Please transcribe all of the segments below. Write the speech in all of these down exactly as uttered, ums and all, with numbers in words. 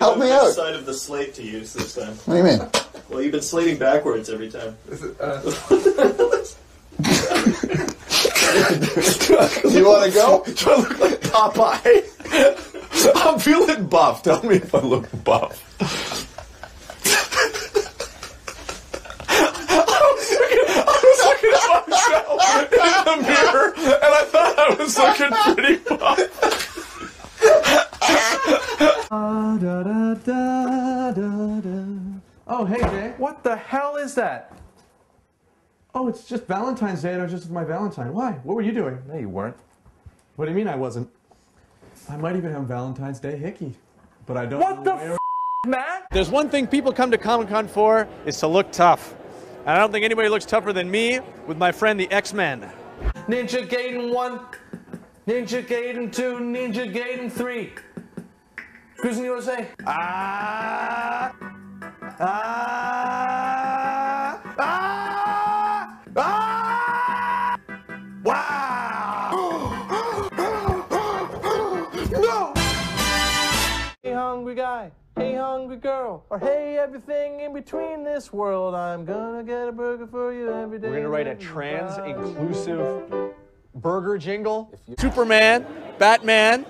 Help me out. Side of the slate to use this time. What do you mean? Well, you've been slating backwards every time. Is it, uh... Do you want to go? Do I look like Popeye? I'm feeling buff. Tell me if I look buff. In the mirror, and I thought I was looking pretty well. Oh, hey, Jay. What the hell is that? Oh, it's just Valentine's Day, and I was just with my Valentine. Why? What were you doing? No, you weren't. What do you mean I wasn't? I might even have Valentine's Day hickey, but I don't what know the f Matt? There's one thing people come to Comic-Con for, is to look tough. And I don't think anybody looks tougher than me with my friend the X-Men. Ninja Gaiden one, Ninja Gaiden two, Ninja Gaiden three. Cruising U S A. Ah! Ah! Ah! Ah! Wow! No! Hey, hungry guy. Hey, hungry girl, or hey, everything in between this world, I'm gonna get a burger for you every day. We're gonna write a trans-inclusive burger jingle. Superman, Batman,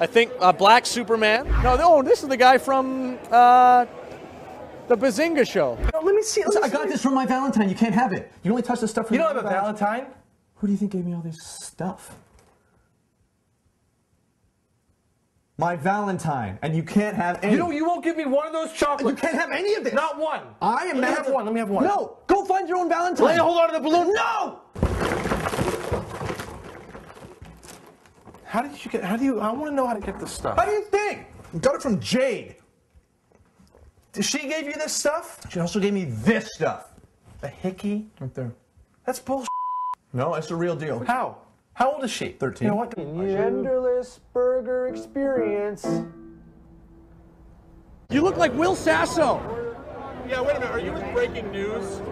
I think uh, Black Superman. No, no, this is the guy from uh, The Bazinga Show. No, let me see. Let me I got see. This from my Valentine. You can't have it. You only touch the stuff from you don't have a Valentine. Valentine. Who do you think gave me all this stuff? My Valentine, and you can't have any. You know, you won't give me one of those chocolates. You can't have any of this. Not one. I am. Let me have one. Let me have one. No, go find your own Valentine. Let me hold on to the balloon. No. How did you get? How do you? I want to know how to get this stuff. How do you think? You got it from Jade. She gave you this stuff. She also gave me this stuff. The hickey. Right there. That's bullshit. No, it's the real deal. How? How old is she? thirteen. You know what? Genderless burger experience. You look like Will Sasso. Yeah, wait a minute. Are you with Breaking News?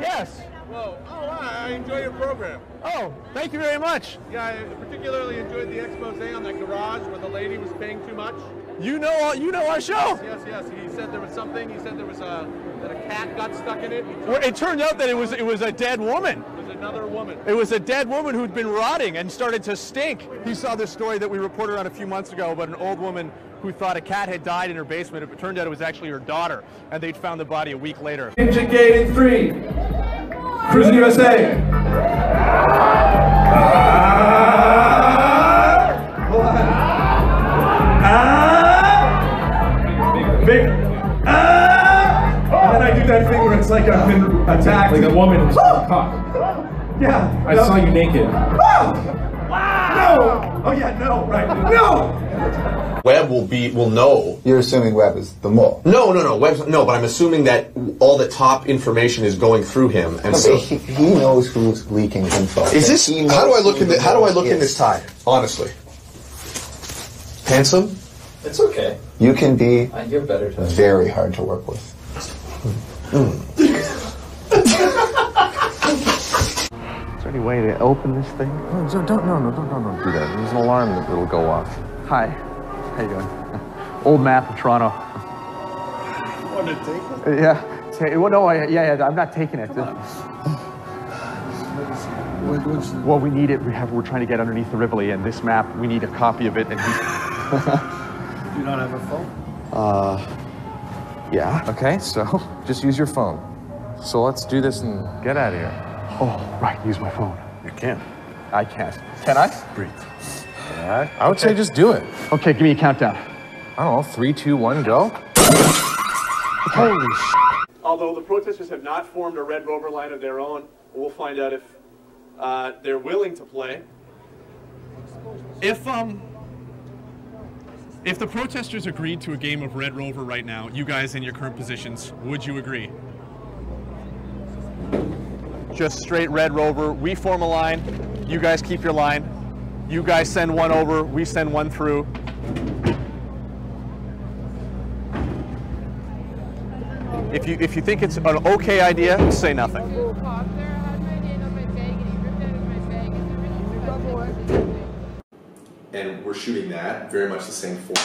Yes. Whoa. Oh, I enjoy your program. Oh, thank you very much. Yeah, I particularly enjoyed the expose on that garage where the lady was paying too much. You know, you know our show. Yes, yes, yes. He said there was something. He said there was a that a cat got stuck in it. Well, it turned out that it was it was a dead woman. Another woman. It was a dead woman who'd been rotting and started to stink. He saw this story that we reported on a few months ago about an old woman who thought a cat had died in her basement. It turned out it was actually her daughter, and they'd found the body a week later. Ninja Gaiden three. Cruising U S A. Ah, hold on. Ah, big, ah, and then I do that thing where it's like I've been attacked. Like a woman who's caught. Yeah. I no. saw you naked. Oh! Wow! No! Oh yeah, no, right. No! Webb will be, will know. You're assuming Webb is the mole. No, no, no, Webb's, no, but I'm assuming that all the top information is going through him, and okay, so... He, he knows who's leaking info. Is this, how do I look in the, how do I look in this tie, honestly? Handsome? It's okay. You can be... I give better time. Very hard to work with. Mm. Any way to open this thing? No, don't, no, no, don't, don't, don't do that. There's an alarm that will go off. Hi, how you doing? Old map of Toronto. You want to take it? Yeah. Take, well, no, I, yeah, yeah, I'm not taking it. What, well, we need it. We have. We're trying to get underneath the Rivoli, and this map, we need a copy of it. And he's... Do you not have a phone? Uh, yeah. Okay, so just use your phone. So let's do this and get out of here. Oh, right, use my phone. You can't. I can't. Can I? Breathe. Yeah, I would okay. say just do it. Okay, give me a countdown. I don't know, three, two, one, go. Holy shit. Although the protesters have not formed a Red Rover line of their own, we'll find out if uh, they're willing to play. If, um... If the protesters agreed to a game of Red Rover right now, you guys in your current positions, would you agree? Just straight Red Rover. We form a line. You guys keep your line. You guys send one over. We send one through. If you if you think it's an okay idea, say nothing. And we're shooting that very much the same form.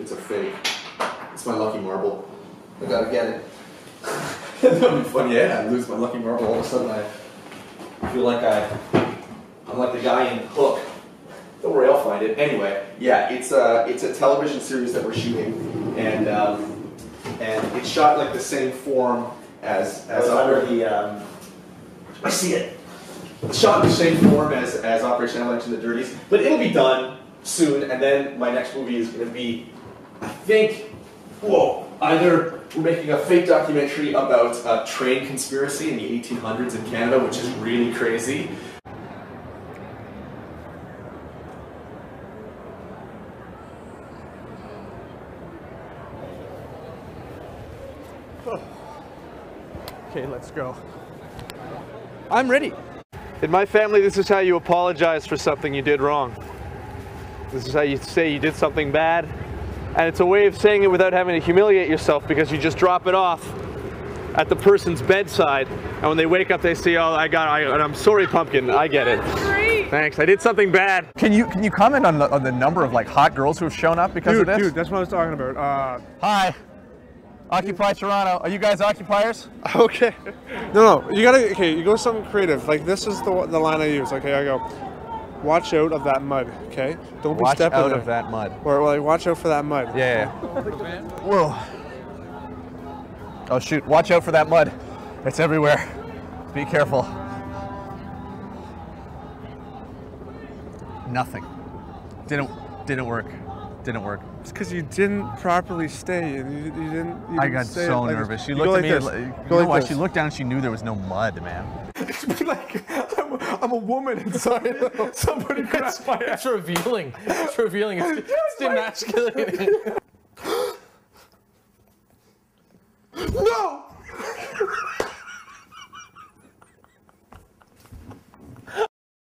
It's a fake. It's my lucky marble. I gotta get it. That would be funny, yeah, I lose my lucky marble. All of a sudden I feel like I, I'm like the guy in Hook. Don't worry, I'll find it. Anyway, yeah, it's a, it's a television series that we're shooting, and um, and it's shot like the same form as as under the. Um, I see it. It's shot in the same form as as Operation Avalanche and the Dirties, but it'll be done soon. And then my next movie is going to be, I think, whoa, either we're making a fake documentary about a train conspiracy in the eighteen hundreds in Canada, which is really crazy. Okay, let's go. I'm ready. In my family, this is how you apologize for something you did wrong. This is how you say you did something bad. And it's a way of saying it without having to humiliate yourself, because you just drop it off at the person's bedside. And when they wake up, they say, oh, I got it. I, and I'm sorry, pumpkin. I get it. Great. Thanks. I did something bad. Can you can you comment on the, on the number of like hot girls who have shown up because dude, of this? Dude, that's what I was talking about. Uh, Hi. Occupy Toronto. Are you guys occupiers? Okay. No, no. You gotta. Okay, you go something creative. Like this is the the line I use. Okay, I go. Watch out of that mud. Okay. Don't be stepping out of that mud. Or like, watch out for that mud. Yeah. Whoa. Oh shoot! Watch out for that mud. It's everywhere. Be careful. Nothing. Didn't. Didn't work. Didn't work. It's because you didn't properly stay, and you, you didn't. You I got stay so like nervous. She you looked at like me. This. And, you know like why? This. She looked down and she knew there was no mud, man. Like I'm, I'm a woman inside. Somebody grabbed my ass. It's revealing. It's revealing. It's, it's demasculating. No.